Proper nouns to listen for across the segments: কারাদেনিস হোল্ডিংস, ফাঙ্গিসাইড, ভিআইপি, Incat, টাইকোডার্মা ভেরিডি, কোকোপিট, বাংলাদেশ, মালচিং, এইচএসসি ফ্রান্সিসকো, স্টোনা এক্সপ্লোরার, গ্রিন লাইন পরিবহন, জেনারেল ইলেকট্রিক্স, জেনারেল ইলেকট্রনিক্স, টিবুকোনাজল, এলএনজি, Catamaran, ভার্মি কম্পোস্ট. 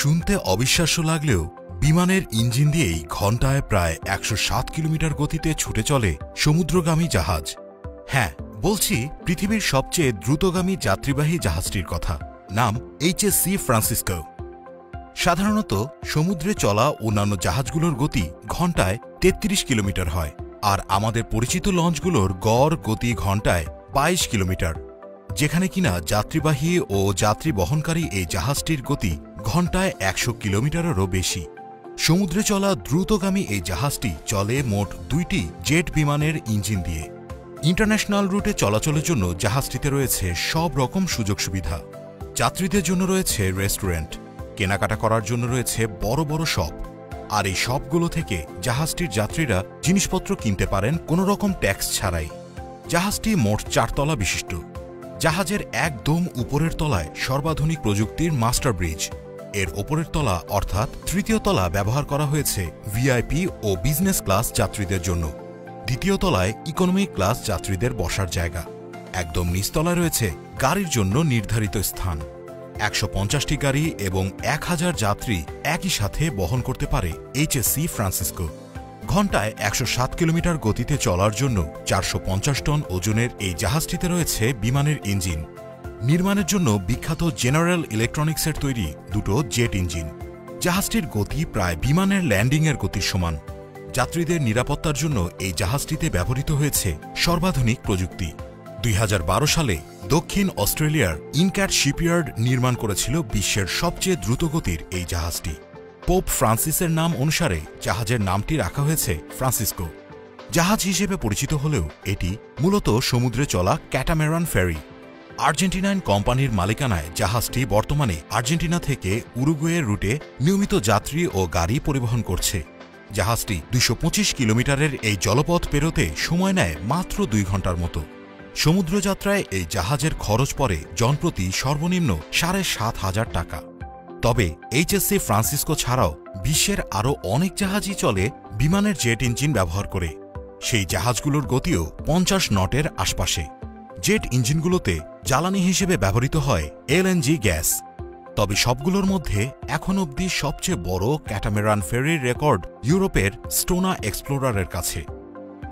শুনতে অবিশ্বাস্য লাগলেও বিমানের ইঞ্জিন দিয়েই ঘণ্টায় প্রায় ১০৭ কিলোমিটার গতিতে ছুটে চলে সমুদ্রগামী জাহাজ। হ্যাঁ, বলছি পৃথিবীর সবচেয়ে দ্রুতগামী যাত্রীবাহী জাহাজটির কথা। নাম এইচএসসি ফ্রান্সিসকো। সাধারণত সমুদ্রে চলা অন্যান্য জাহাজগুলোর গতি ঘণ্টায় ৩৩ কিলোমিটার হয়, আর আমাদের পরিচিত লঞ্চগুলোর গড় গতি ঘণ্টায় ২২ কিলোমিটার, যেখানে কিনা যাত্রীবাহী ও যাত্রী বহনকারী এই জাহাজটির গতি ঘণ্টায় ১০০ কিলোমিটারেরও বেশি। সমুদ্রে চলা দ্রুতগামী এই জাহাজটি চলে মোট ২টি জেট বিমানের ইঞ্জিন দিয়ে। ইন্টারন্যাশনাল রুটে চলাচলের জন্য জাহাজটিতে রয়েছে সব রকম সুযোগ সুবিধা। যাত্রীদের জন্য রয়েছে রেস্টুরেন্ট, কেনাকাটা করার জন্য রয়েছে বড় বড় শপ, আর এই শপগুলো থেকে জাহাজটির যাত্রীরা জিনিসপত্র কিনতে পারেন কোনো রকম ট্যাক্স ছাড়াই। জাহাজটি মোট ৪ তলা বিশিষ্ট। জাহাজের একদম উপরের তলায় সর্বাধুনিক প্রযুক্তির মাস্টার ব্রিজ, এর ওপরের তলা অর্থাৎ ৩য় তলা ব্যবহার করা হয়েছে ভিআইপি ও বিজনেস ক্লাস যাত্রীদের জন্য। ২য় তলায় ইকোনমি ক্লাস যাত্রীদের বসার জায়গা। একদম নিচতলায় রয়েছে গাড়ির জন্য নির্ধারিত স্থান। ১৫০টি গাড়ি এবং ১০০০ যাত্রী একই সাথে বহন করতে পারে এইচএসসি ফ্রান্সিসকো। ঘণ্টায় ১০৭ কিলোমিটার গতিতে চলার জন্য ৪৫০ টন ওজনের এই জাহাজটিতে রয়েছে বিমানের ইঞ্জিন। নির্মাণের জন্য বিখ্যাত জেনারেল ইলেকট্রনিক্সের তৈরি 2টো জেট ইঞ্জিন। জাহাজটির গতি প্রায় বিমানের ল্যান্ডিংয়ের গতির সমান। যাত্রীদের নিরাপত্তার জন্য এই জাহাজটিতে ব্যবহৃত হয়েছে সর্বাধুনিক প্রযুক্তি। ২০১২ সালে দক্ষিণ অস্ট্রেলিয়ার ইনক্যাট শিপইয়ার্ড নির্মাণ করেছিল বিশ্বের সবচেয়ে দ্রুতগতির এই জাহাজটি। পোপ ফ্রান্সিসের নাম অনুসারে জাহাজের নামটি রাখা হয়েছে ফ্রান্সিসকো। জাহাজ হিসেবে পরিচিত হলেও এটি মূলত সমুদ্রে চলা ক্যাটামেরান ফেরি। আর্জেন্টিনাইন কোম্পানির মালিকানায় জাহাজটি বর্তমানে আর্জেন্টিনা থেকে উরুগুয়ের রুটে নিয়মিত যাত্রী ও গাড়ি পরিবহন করছে। জাহাজটি ২২৫ কিলোমিটারের এই জলপথ পেরোতে সময় নেয় মাত্র ২ ঘণ্টার মতো। সমুদ্রযাত্রায় এই জাহাজের খরচ পড়ে জনপ্রতি সর্বনিম্ন ৭,৫০০ টাকা। তবে এইচএসসি ফ্রান্সিসকো ছাড়াও বিশ্বের আরও অনেক জাহাজই চলে বিমানের জেট ইঞ্জিন ব্যবহার করে। সেই জাহাজগুলোর গতিও ৫০ নটের আশপাশে। জেট ইঞ্জিনগুলোতে জ্বালানি হিসেবে ব্যবহৃত হয় এলএনজি গ্যাস। তবে সবগুলোর মধ্যে এখন অবধি সবচেয়ে বড় ক্যাটামেরান ফেরির রেকর্ড ইউরোপের স্টোনা এক্সপ্লোরারের কাছে।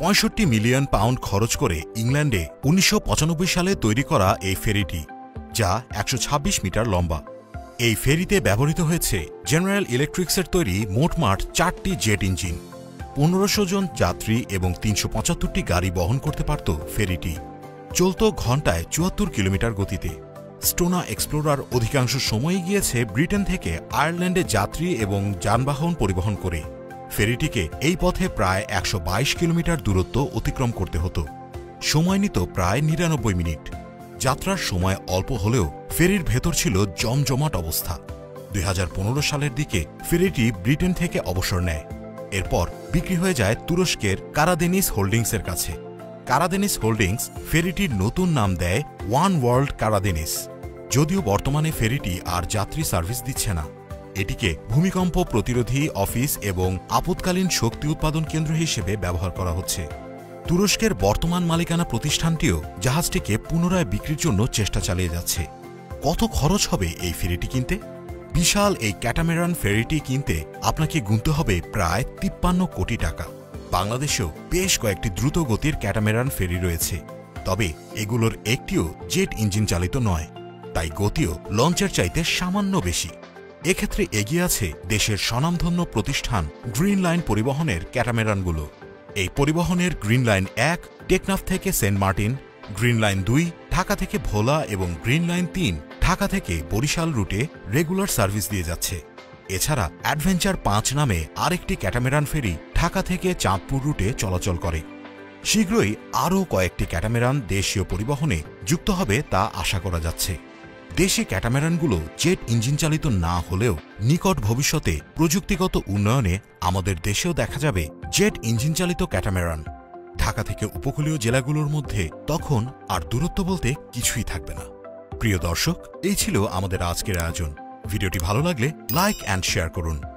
৬৫ মিলিয়ন পাউন্ড খরচ করে ইংল্যান্ডে ১৯৯৫ সালে তৈরি করা এই ফেরিটি, যা ১২৬ মিটার লম্বা। এই ফেরিতে ব্যবহৃত হয়েছে জেনারেল ইলেকট্রিক্সের তৈরি মোটমাট ৪টি জেট ইঞ্জিন। ১৫০০ জন যাত্রী এবং ৩৭৫টি গাড়ি বহন করতে পারত ফেরিটি। চলত ঘণ্টায় ৭৪ কিলোমিটার গতিতে। স্টোনা এক্সপ্লোরার অধিকাংশ সময়ই গিয়েছে ব্রিটেন থেকে আয়ারল্যান্ডে যাত্রী এবং যানবাহন পরিবহন করে। ফেরিটিকে এই পথে প্রায় ১২২ কিলোমিটার দূরত্ব অতিক্রম করতে হতো। সময় নিত প্রায় ৯৯ মিনিট। যাত্রার সময় অল্প হলেও ফেরির ভেতর ছিল জমজমাট অবস্থা। ২০১৫ সালের দিকে ফেরিটি ব্রিটেন থেকে অবসর নেয়। এরপর বিক্রি হয়ে যায় তুরস্কের কারাদেনিস হোল্ডিংসের কাছে। কারাদেনিস হোল্ডিংস ফেরিটির নতুন নাম দেয় ওয়ান ওয়ার্ল্ড কারাদেনিস। যদিও বর্তমানে ফেরিটি আর যাত্রী সার্ভিস দিচ্ছে না। এটিকে ভূমিকম্প প্রতিরোধী অফিস এবং আপৎকালীন শক্তি উৎপাদন কেন্দ্র হিসেবে ব্যবহার করা হচ্ছে। তুরস্কের বর্তমান মালিকানা প্রতিষ্ঠানটিও জাহাজটিকে পুনরায় বিক্রির জন্য চেষ্টা চালিয়ে যাচ্ছে। কত খরচ হবে এই ফেরিটি কিনতে? বিশাল এই ক্যাটামেরান ফেরিটি কিনতে আপনাকে গুনতে হবে প্রায় ৫৩ কোটি টাকা। বাংলাদেশেও বেশ কয়েকটি দ্রুতগতির ক্যাটামেরান ফেরি রয়েছে, তবে এগুলোর একটিও জেট ইঞ্জিন চালিত নয়, তাই গতিও লঞ্চের চাইতে সামান্য বেশি। এক্ষেত্রে এগিয়ে আছে দেশের স্বনামধন্য প্রতিষ্ঠান গ্রিন লাইন পরিবহনের ক্যাটামেরানগুলো। এই পরিবহনের গ্রিন লাইন ১ টেকনাফ থেকে সেন্ট মার্টিন, গ্রিন লাইন ২ ঢাকা থেকে ভোলা এবং গ্রিন লাইন ৩ ঢাকা থেকে বরিশাল রুটে রেগুলার সার্ভিস দিয়ে যাচ্ছে। এছাড়া অ্যাডভেঞ্চার ৫ নামে আরেকটি ক্যাটামেরান ফেরি ঢাকা থেকে চাঁদপুর রুটে চলাচল করে। শীঘ্রই আরও কয়েকটি ক্যাটামেরান দেশীয় পরিবহনে যুক্ত হবে তা আশা করা যাচ্ছে। দেশে ক্যাটামেরানগুলো জেট ইঞ্জিন চালিত না হলেও নিকট ভবিষ্যতে প্রযুক্তিগত উন্নয়নে আমাদের দেশেও দেখা যাবে জেট ইঞ্জিন চালিত ক্যাটামেরান। ঢাকা থেকে উপকূলীয় জেলাগুলোর মধ্যে তখন আর দূরত্ব বলতে কিছুই থাকবে না। প্রিয় দর্শক, এই ছিল আমাদের আজকের আয়োজন। ভিডিওটি ভালো লাগলে লাইক অ্যান্ড শেয়ার করুন।